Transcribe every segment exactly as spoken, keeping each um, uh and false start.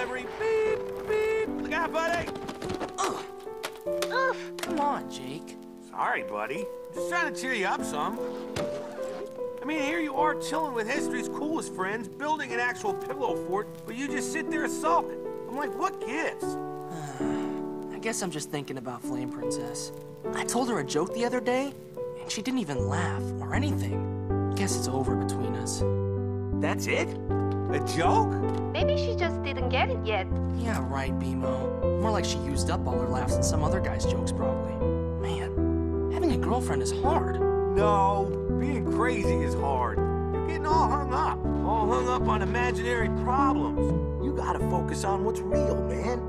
delivery. Beep, beep. Look out, buddy. Ugh. Ugh. Come on, Jake. Sorry, buddy. Just trying to cheer you up some. I mean, here you are chilling with history's coolest friends, building an actual pillow fort, but you just sit there sulking. I'm like, what gives? I guess I'm just thinking about Flame Princess. I told her a joke the other day, and she didn't even laugh or anything. Guess it's over between us. That's it? A joke? Maybe she just didn't get it yet. Yeah, right, B M O. More like she used up all her laughs in some other guy's jokes, probably. Man, having a girlfriend is hard. No. Being crazy is hard. You're getting all hung up. All hung up on imaginary problems. You gotta focus on what's real, man.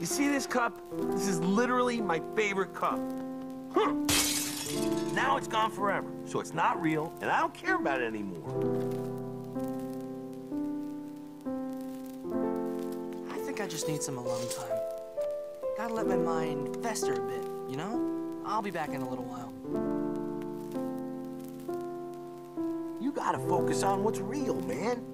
You see this cup? This is literally my favorite cup. Hm. Now it's gone forever, so it's not real, and I don't care about it anymore. I think I just need some alone time. Gotta let my mind fester a bit, you know? I'll be back in a little while. You gotta focus on what's real, man.